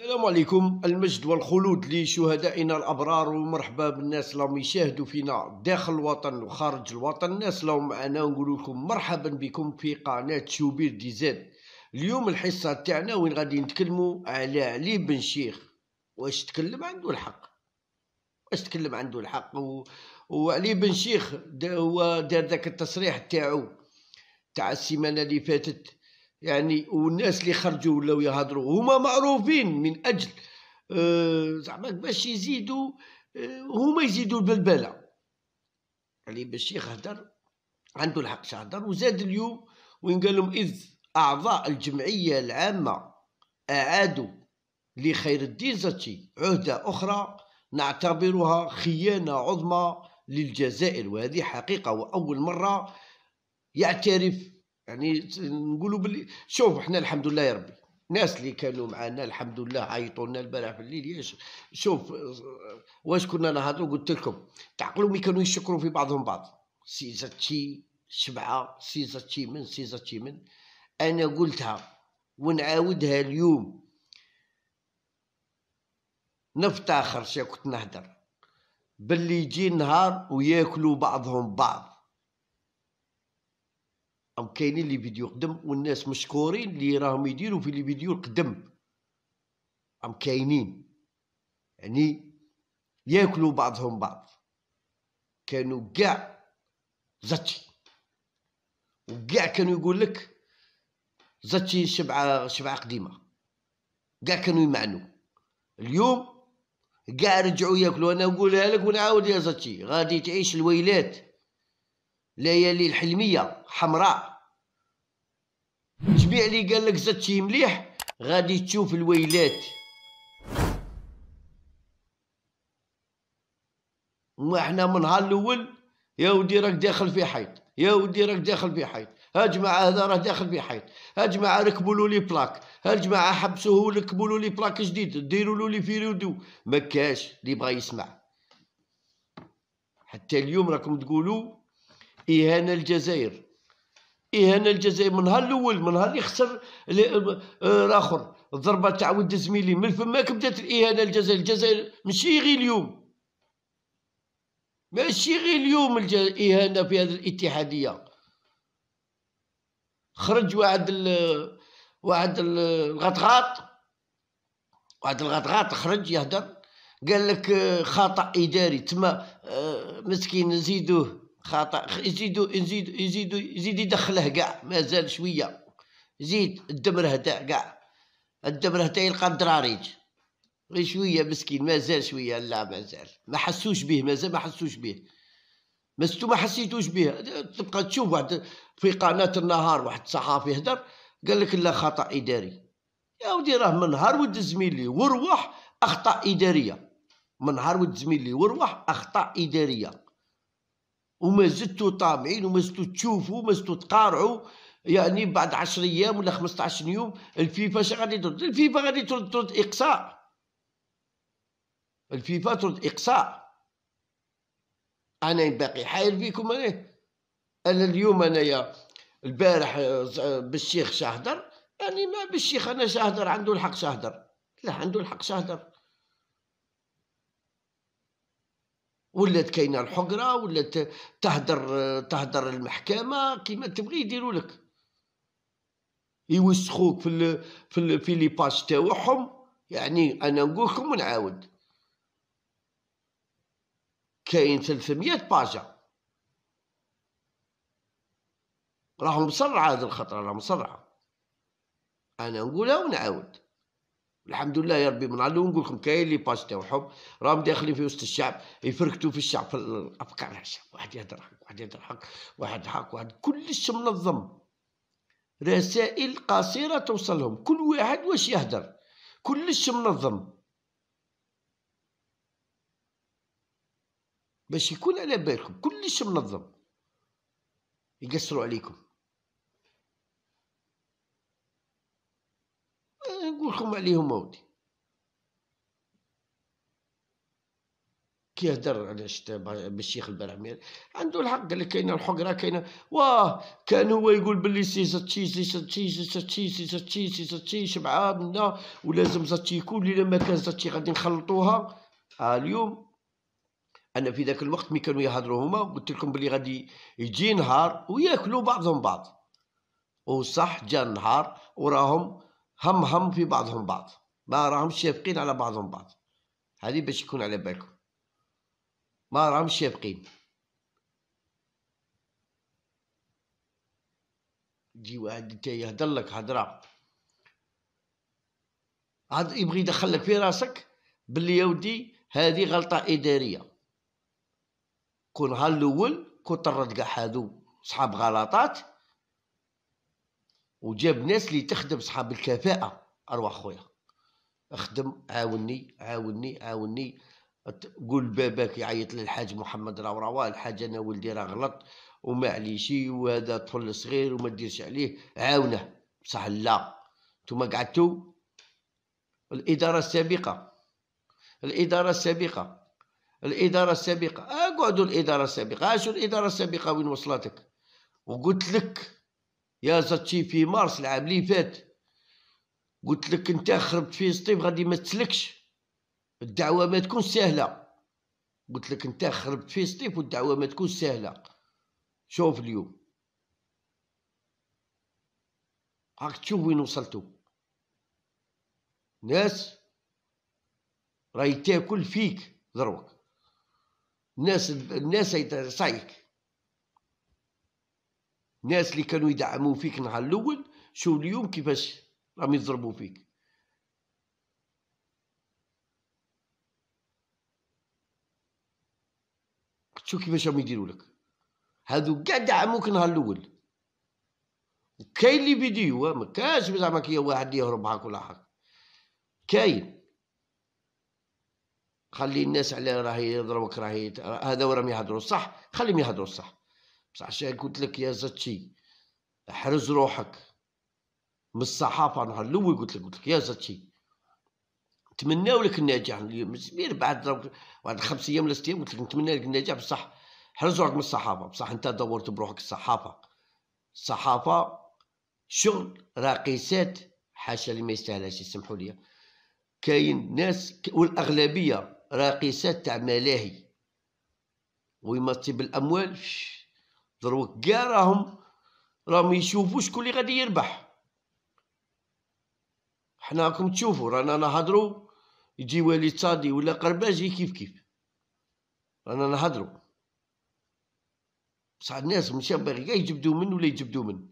السلام عليكم. المجد والخلود لشهدائنا الأبرار، ومرحبا بالناس اللي راهم يشاهدوا فينا داخل الوطن وخارج الوطن. الناس اللي راهم معنا نقول لكم مرحبا بكم في قناة شوبير دي زاد. اليوم الحصة تاعنا وين غادي نتكلموا على علي بن شيخ. واش تكلم عنده الحق، واش تكلم عنده الحق. وعلي بن شيخ هو دار ذاك التصريح تاعو تاع السيمانة اللي فاتت، يعني والناس اللي خرجوا ولاو يهضروا هما معروفين من اجل زعما باش يزيدوا هما يزيدوا البلبله. علي بن شيخ هدر عنده الحق شهدر. وزاد اليوم وين قال لهم اذ اعضاء الجمعيه العامه اعادوا لخير الدين زتشي عهده اخرى نعتبرها خيانه عظمى للجزائر، وهذه حقيقه واول مره يعترف. يعني نقولوا باللي شوف احنا الحمد لله يا ربي، الناس اللي كانوا معنا الحمد لله عيطوا لنا البارح في الليل. شوف واش كنا نهضروا، قلت لكم تعقلوا مي كانوا يشكروا في بعضهم بعض، سي زتشي شبعه، سي زتشي من سي زتشي من. انا قلتها ونعاودها اليوم، نفتخر شا كنت نهضر باللي يجي النهار وياكلوا بعضهم بعض. كاينين لي فيديو قدم والناس مشكورين اللي راهم يديروا في لي فيديو القدم، راهم كاينين يعني ياكلوا بعضهم بعض. كانوا كاع زتشي وكاع كانوا يقول لك زتشي شبعه قديمه، كاع كانوا يمعنوا. اليوم كاع رجعوا ياكلوا. انا نقولها لك ونعاود يا زتشي، غادي تعيش الويلات ليالي الحلميه حمراء. جميع اللي قال لك زتشي مليح غادي تشوف الويلات. وحنا من نهار الاول يا ودي راك داخل في حيط، يا ودي راك داخل في حيط، ها جماعه هذا راه داخل في حيط، ها جماعه ركبوا له لي بلاك، ها جماعه حبسوه ركبوا له لي بلاك جديد، ديروا له لي فيرودو. ما كاش اللي بغى يسمع. حتى اليوم راكم تقولوا إهانة الجزائر، إهانة الجزائر. من نهار الأول، من نهار اللي خسر الآخر الضربة تاع ود زميلي من فماك بدات الإهانة الجزائر. الجزائر ماشي غير اليوم، ماشي غير اليوم الإهانة في هذه الاتحادية. خرج واحد الغطغاط، واحد الغطغاط خرج يهدر قال لك خطأ إداري. تما مسكين زيدوه خطأ، يزيد يدخله كاع، مازال شويه يزيد الدمر هدا كاع، الدمر هدا يلقى الدراريج غير شويه مسكين، مازال شويه. لا مازال ما حسوش به، مازال ما حسوش به، مستو ما حسيتوش به. تبقى تشوف واحد في قناه النهار واحد صحافي هدر قال لك لا خطأ اداري. يا ودي راه من نهار ود زميلي وروح اخطاء اداريه، من نهار ود زميلي وروح اخطاء اداريه. وما زدتوا طامعين، وما زدتوا تشوفوا، وما زدتوا تقارعوا. يعني بعد 10 ايام ولا 15 يوم الفيفا اش غادي ترد؟ الفيفا غادي ترد اقصاء، الفيفا ترد اقصاء. انا باقي حاير فيكم. انا اليوم انايا البارح بالشيخ شاهدر، يعني ما بالشيخ انا شاهدر عنده الحق شاهدر، لا عنده الحق شاهدر. ولات كاينه الحقره، ولات تهدر المحكمه كيما تبغي يديروا لك، يوسخوك في لي باج تاعهم. يعني انا نقول لكم ونعاود، كاين 300 باجا راهم مسرعه هذه الخطره، راهم مسرعه. انا نقولها ونعاود، الحمد لله يا ربي. من علو نقول لكم كاين لي باج تاعهم راهم داخلين في وسط الشعب، يفركتوا في الشعب، في الافكار تاع الشعب. واحد يهدر حق، واحد يهدر حق، واحد حق، واحد كلش منظم. رسائل قصيره توصلهم، كل واحد واش يهدر، كلش منظم باش يكون على بالكم. كلش منظم، يقصروا عليكم. نقول لكم عليهم اودي كيهضر على بالشيخ البرعمير عنده الحق، قال لك كاينه الحقره كاينه. واه كان هو يقول باللي سي زاتشي سي زاتشي سي زاتشي سي زاتشي سي زاتشي شبعه منا ولازم زاتشي يكون، الا ما كان زاتشي غادي نخلطوها. اليوم انا في ذاك الوقت ملي كانوا يهضروا هما قلت لكم باللي غادي يجي نهار وياكلوا بعضهم بعض، وصح جا النهار وراهم هم في بعضهم بعض، ما راهمش شافقين على بعضهم بعض. هذه باش يكون على بالكم، ما راهمش شافقين. يجي واحد يهدر لك هضره عاد يبغي يدخلك في راسك باللي يا ودي هذه غلطه اداريه. كون ها الاول كون طرد كاع هادو صحاب غلطات وجاب ناس اللي تخدم صحاب الكفاءه. اروح خويا اخدم، عاوني. قول باباك يعيط للحاج محمد راه رواه الحاج انا ولدي راه غلط ومعليش وهذا طفل صغير وما ديرش عليه، عاونه. بصح لا، نتوما قعدتو الاداره السابقه اقعدوا. الاداره السابقه شو الاداره السابقه وين وصلتك؟ وقلت لك يا زاتشي في مارس العام اللي فات، قلت لك انت خربت في سطيف غادي ما تسلكش، الدعوه ما تكون سهله. قلت لك انت خربت في سطيف والدعوه ما تكون سهله. شوف اليوم راك تشوف وين وصلتوا، ناس راهي تاكل فيك ضروك، الناس صايك، الناس اللي كانوا يدعموا فيك نهار الاول شوف اليوم كيفاش راهم يضربوا فيك. شوف كيفاش راهم يديروا لك، هادو كاع دعموك نهار الاول. وكاين لي فيديو ما كاش زعما كي واحد يهرب هاك ولا هاك، كاين. خلي الناس على راهي يضربوك راهي هذا وراهم يهضروا صح، خليهم يهضروا صح. بصح شا قلت لك يا زاتشي احرز روحك من الصحافه نهار الاول. قلت لك يا زاتشي نتمناو لك النجاح اليوم، سمير بعد 5 ايام ولا 6 ايام قلت لك نتمنى لك النجاح، بصح احرز روحك من الصحافه. بصح انت دورت بروحك الصحافه شغل راقصات، حاشا اللي ما يستاهلهاش، يسمحوا لي. كاين ناس والاغلبيه راقصات تاع ملاهي ويمطي بالاموال دروك كاع راهم يشوفوا شكون اللي غادي يربح. حنا راكم تشوفوا رانا نهضروا، يجي وليد صادي ولا قرباجي كيف رانا نهضروا، بصح الناس ماشي باغي كاع يجبدوا من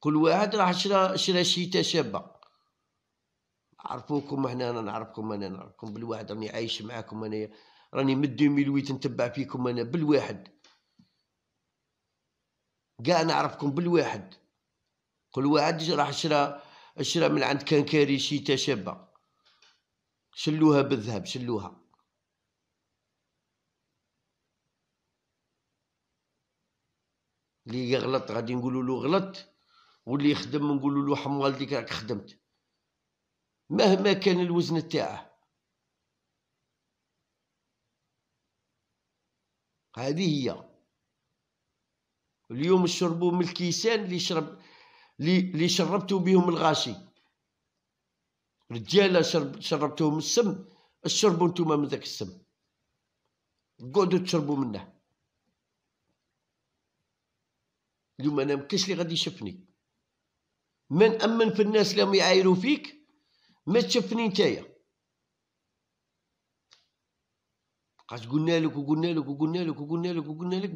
كل واحد راح شرا شيته شابه. عرفوكم حنا، انا نعرفكم بالواحد، راني عايش معاكم، انا راني من 2008 نتبع فيكم، انا بالواحد كاع نعرفكم بالواحد. كل واحد راح شرا من عند كنكاري شيتا شابه، شلوها بالذهب، شلوها. اللي غلط غادي نقولوا له غلط، واللي يخدم نقولوا له حم والديك راك خدمت، مهما كان الوزن تاعه. هذه هي اليوم شربوا من الكيسان اللي شربتوا بهم الغاشي، رجاله شربتوهم السم، شربوا نتوما من ذاك السم، قعدوا تشربوا منه. اليوم انا مكاش اللي غادي يشفني، من امن في الناس اللي هم يعايروا فيك ما تشفني نتايا. لقاش قلنا لك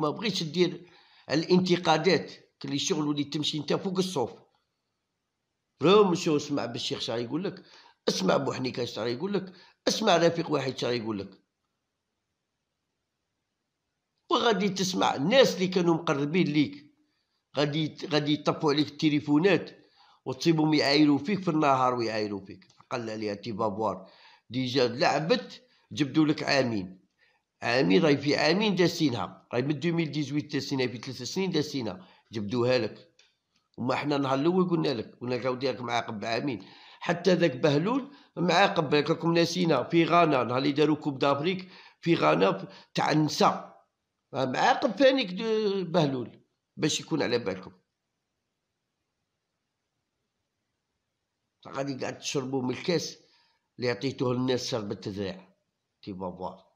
ما بغيتش دير الانتقادات كلي شغل ولي تمشي نتا فوق الصوف. راهم شو اسمع بالشيخ شرا يقول لك، اسمع بوحنيكه شرا يقول لك، اسمع رفيق واحد شرا يقول لك، وغادي تسمع الناس اللي كانوا مقربين ليك غادي يطفوا عليك التليفونات وتصيبهم يعايروا فيك في النهار ويعايروا فيك. قال عليها تي بابوار ديجا لعبت، جبدوا لك عامين راهي في عامين داسينها، راهي من 2018 داسينها في 3 سنين داسينها، جبدوها لك. وما حنا نهار الاول قلنا لك، قلنا لك راهو ديالك معاقب بعامين. حتى ذاك بهلول معاقب، بالك راكم ناسينا في غانا نهار اللي داروا كوب دافريك في غانا تاع النساء، معاقب ثاني بهلول باش يكون على بالكم. غادي قاعد تشربوا من الكاس اللي عطيتوه للناس، شربت تذاع تي بابا.